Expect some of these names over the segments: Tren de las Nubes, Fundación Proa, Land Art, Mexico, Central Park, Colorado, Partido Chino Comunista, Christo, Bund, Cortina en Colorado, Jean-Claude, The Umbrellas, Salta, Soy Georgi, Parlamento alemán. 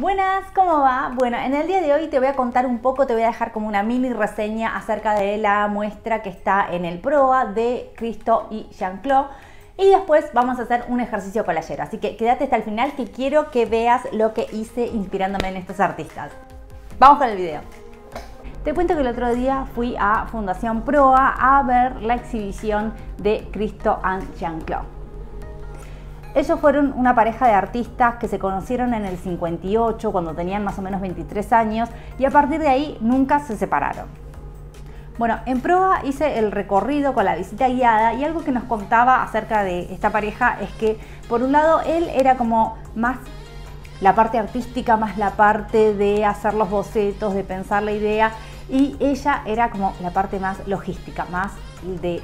Buenas, ¿cómo va? Bueno, en el día de hoy te voy a contar un poco, te voy a dejar como una mini reseña acerca de la muestra que está en el Proa de Christo y Jean-Claude, y después vamos a hacer un ejercicio playero, así que quédate hasta el final que quiero que veas lo que hice inspirándome en estos artistas. Vamos con el video. Te cuento que el otro día fui a Fundación Proa a ver la exhibición de Christo y Jean-Claude. Ellos fueron una pareja de artistas que se conocieron en el 58, cuando tenían más o menos 23 años, y a partir de ahí nunca se separaron. Bueno, en Proa hice el recorrido con la visita guiada y algo que nos contaba acerca de esta pareja es que, por un lado, él era como más la parte artística, más la parte de hacer los bocetos, de pensar la idea, y ella era como la parte más logística, más de...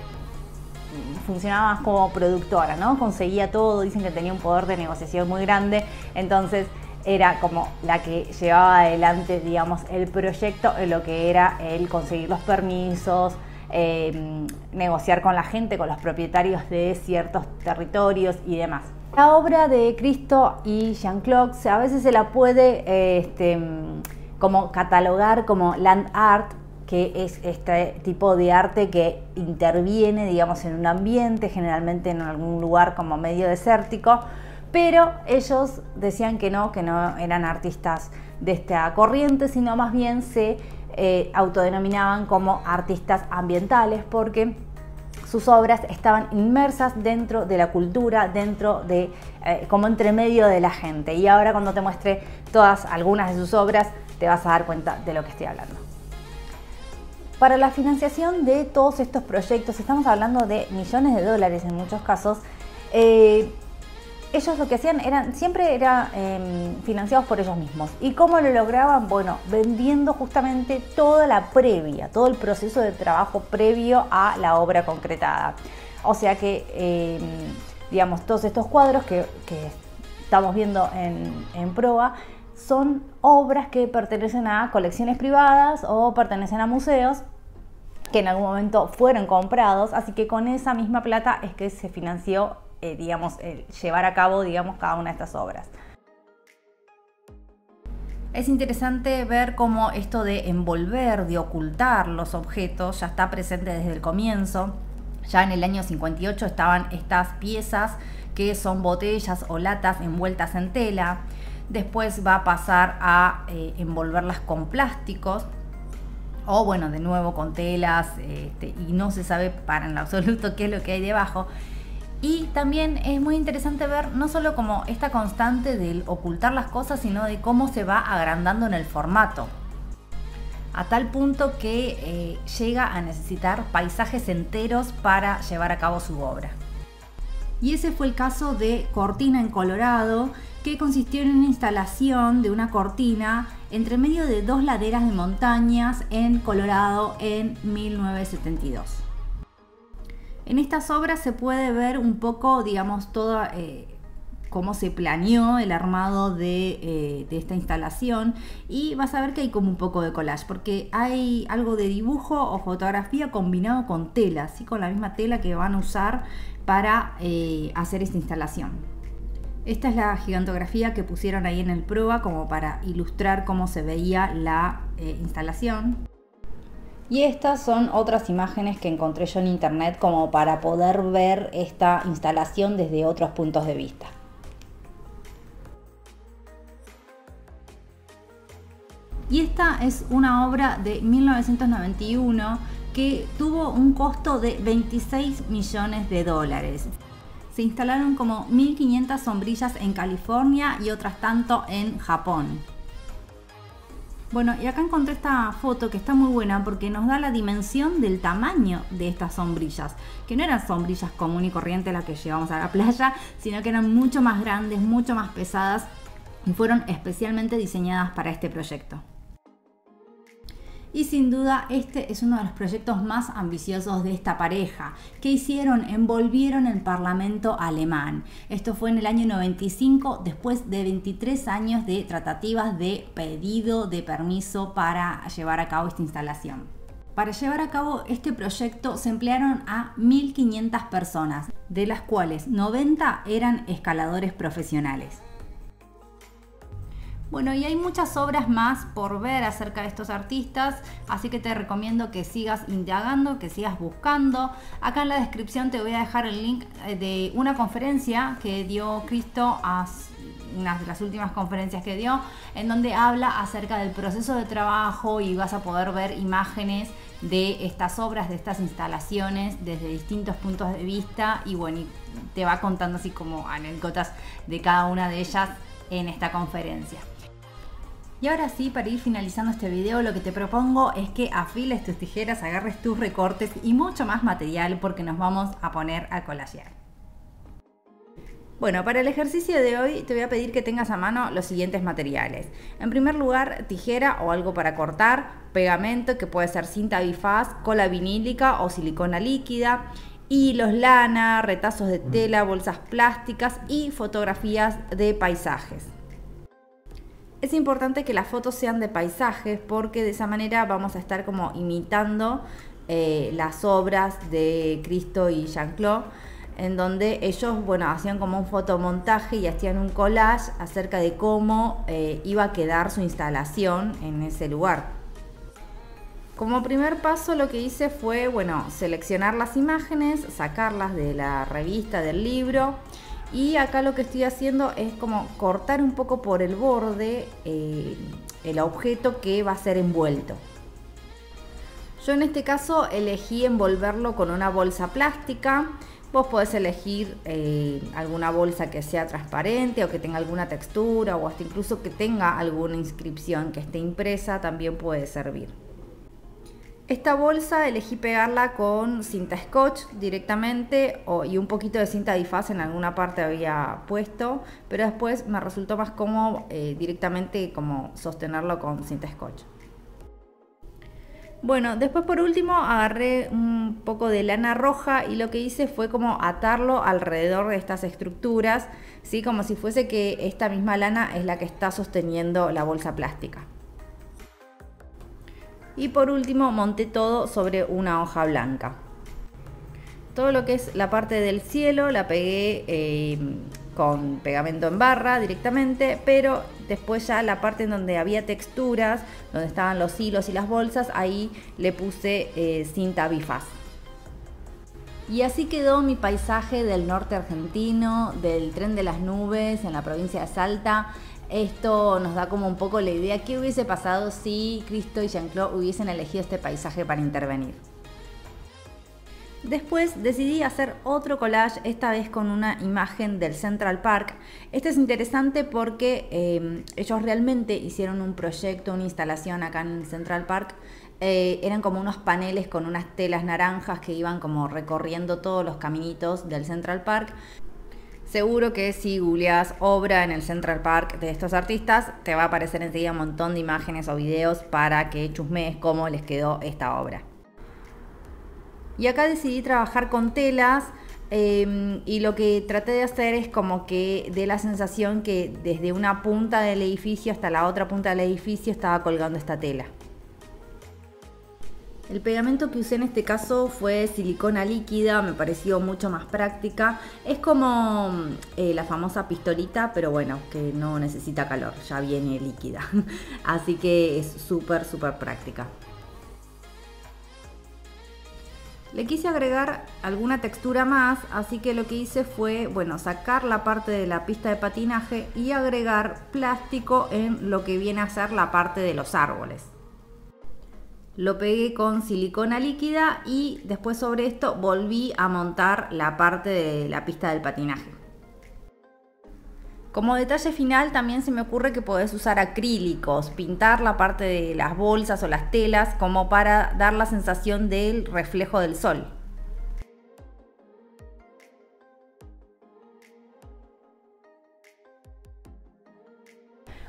funcionaba más como productora, ¿no? Conseguía todo, dicen que tenía un poder de negociación muy grande, entonces era como la que llevaba adelante, digamos, el proyecto en lo que era el conseguir los permisos, negociar con la gente, con los propietarios de ciertos territorios y demás. La obra de Christo y Jean-Claude a veces se la puede como catalogar como Land Art, que es este tipo de arte que interviene, digamos, en un ambiente, generalmente en algún lugar como medio desértico, pero ellos decían que no eran artistas de esta corriente, sino más bien se autodenominaban como artistas ambientales, porque sus obras estaban inmersas dentro de la cultura, dentro de, como entre medio de la gente. Y ahora cuando te muestre algunas de sus obras, te vas a dar cuenta de lo que estoy hablando. Para la financiación de todos estos proyectos, estamos hablando de millones de dólares en muchos casos, ellos lo que hacían siempre eran financiados por ellos mismos. ¿Y cómo lo lograban? Bueno, vendiendo justamente toda la previa, todo el proceso de trabajo previo a la obra concretada. O sea que, digamos, todos estos cuadros que estamos viendo en Proa, son obras que pertenecen a colecciones privadas o pertenecen a museos que en algún momento fueron comprados, así que con esa misma plata es que se financió, digamos, llevar a cabo, digamos, cada una de estas obras. Es interesante ver cómo esto de envolver, de ocultar los objetos ya está presente desde el comienzo. Ya en el año 58 estaban estas piezas que son botellas o latas envueltas en tela. Después va a pasar a envolverlas con plásticos o, bueno, de nuevo con telas, y no se sabe para en absoluto qué es lo que hay debajo. Y también es muy interesante ver no solo como esta constante del ocultar las cosas, sino de cómo se va agrandando en el formato, a tal punto que llega a necesitar paisajes enteros para llevar a cabo su obra. Y ese fue el caso de Cortina en Colorado, que consistió en una instalación de una cortina entre medio de dos laderas de montañas en Colorado en 1972. En estas obras se puede ver un poco, digamos, todo cómo se planeó el armado de esta instalación, y vas a ver que hay como un poco de collage, porque hay algo de dibujo o fotografía combinado con tela, ¿sí? Con la misma tela que van a usar para hacer esta instalación. Esta es la gigantografía que pusieron ahí en el Proa como para ilustrar cómo se veía la instalación. Y estas son otras imágenes que encontré yo en internet como para poder ver esta instalación desde otros puntos de vista. Y esta es una obra de 1991 que tuvo un costo de 26 millones de dólares. Se instalaron como 1500 sombrillas en California y otras tanto en Japón. Bueno, y acá encontré esta foto que está muy buena porque nos da la dimensión del tamaño de estas sombrillas, que no eran sombrillas común y corriente las que llevamos a la playa, sino que eran mucho más grandes, mucho más pesadas, y fueron especialmente diseñadas para este proyecto. Y sin duda este es uno de los proyectos más ambiciosos de esta pareja. ¿Qué hicieron? Envolvieron el Parlamento alemán. Esto fue en el año 95, después de 23 años de tratativas de pedido de permiso para llevar a cabo esta instalación. Para llevar a cabo este proyecto se emplearon a 1500 personas, de las cuales 90 eran escaladores profesionales. Bueno, y hay muchas obras más por ver acerca de estos artistas, así que te recomiendo que sigas indagando, que sigas buscando. Acá en la descripción te voy a dejar el link de una conferencia que dio Christo, una de las últimas conferencias que dio, en donde habla acerca del proceso de trabajo y vas a poder ver imágenes de estas obras, de estas instalaciones, desde distintos puntos de vista, y bueno, y te va contando así como anécdotas de cada una de ellas en esta conferencia. Y ahora sí, para ir finalizando este video, lo que te propongo es que afiles tus tijeras, agarres tus recortes y mucho más material, porque nos vamos a poner a collagear. Bueno, para el ejercicio de hoy te voy a pedir que tengas a mano los siguientes materiales. En primer lugar, tijera o algo para cortar, pegamento, que puede ser cinta bifaz, cola vinílica o silicona líquida, hilos, lana, retazos de tela, bolsas plásticas y fotografías de paisajes. Es importante que las fotos sean de paisajes, porque de esa manera vamos a estar como imitando las obras de Christo y Jean-Claude, en donde ellos, bueno, hacían como un fotomontaje y hacían un collage acerca de cómo iba a quedar su instalación en ese lugar. Como primer paso, lo que hice fue, bueno, seleccionar las imágenes, sacarlas de la revista, del libro, y acá lo que estoy haciendo es como cortar un poco por el borde el objeto que va a ser envuelto. Yo en este caso elegí envolverlo con una bolsa plástica. Vos podés elegir alguna bolsa que sea transparente o que tenga alguna textura, o hasta incluso que tenga alguna inscripción que esté impresa, también puede servir. Esta bolsa elegí pegarla con cinta scotch directamente, y un poquito de cinta difaz en alguna parte había puesto, pero después me resultó más cómodo directamente como sostenerlo con cinta scotch. Bueno, después por último agarré un poco de lana roja y lo que hice fue como atarlo alrededor de estas estructuras, ¿sí? Como si fuese que esta misma lana es la que está sosteniendo la bolsa plástica. Y por último monté todo sobre una hoja blanca. Todo lo que es la parte del cielo la pegué con pegamento en barra directamente, pero después ya la parte en donde había texturas, donde estaban los hilos y las bolsas, ahí le puse cinta bifaz. Y así quedó mi paisaje del norte argentino, del Tren de las Nubes, en la provincia de Salta. Esto nos da como un poco la idea qué hubiese pasado si Christo y Jean-Claude hubiesen elegido este paisaje para intervenir. Después decidí hacer otro collage, esta vez con una imagen del Central Park. Este es interesante porque ellos realmente hicieron un proyecto, una instalación acá en el Central Park. Eran como unos paneles con unas telas naranjas que iban como recorriendo todos los caminitos del Central Park. Seguro que si googleas obra en el Central Park de estos artistas, te va a aparecer enseguida un montón de imágenes o videos para que chusmees cómo les quedó esta obra. Y acá decidí trabajar con telas y lo que traté de hacer es como que dé la sensación que desde una punta del edificio hasta la otra punta del edificio estaba colgando esta tela. El pegamento que usé en este caso fue silicona líquida, me pareció mucho más práctica. Es como la famosa pistolita, pero bueno, que no necesita calor, ya viene líquida. Así que es súper, súper práctica. Le quise agregar alguna textura más, así que lo que hice fue, bueno, sacar la parte de la pista de patinaje y agregar plástico en lo que viene a ser la parte de los árboles. Lo pegué con silicona líquida y después sobre esto volví a montar la parte de la pista del patinaje. Como detalle final, también se me ocurre que podés usar acrílicos, pintar la parte de las bolsas o las telas como para dar la sensación del reflejo del sol.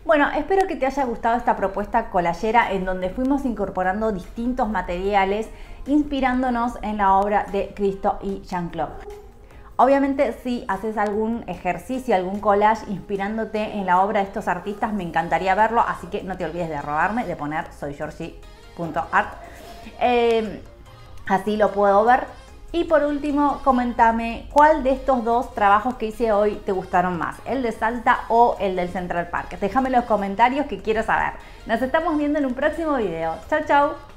Bueno, espero que te haya gustado esta propuesta collagera, en donde fuimos incorporando distintos materiales inspirándonos en la obra de Christo y Jean-Claude. Obviamente, si haces algún ejercicio, algún collage inspirándote en la obra de estos artistas, me encantaría verlo, así que no te olvides de arrobarme, de poner soygeorgi.art. Así lo puedo ver. Y por último, comentame cuál de estos dos trabajos que hice hoy te gustaron más, el de Salta o el del Central Park. Déjame en los comentarios que quiero saber. Nos estamos viendo en un próximo video. Chau, chau.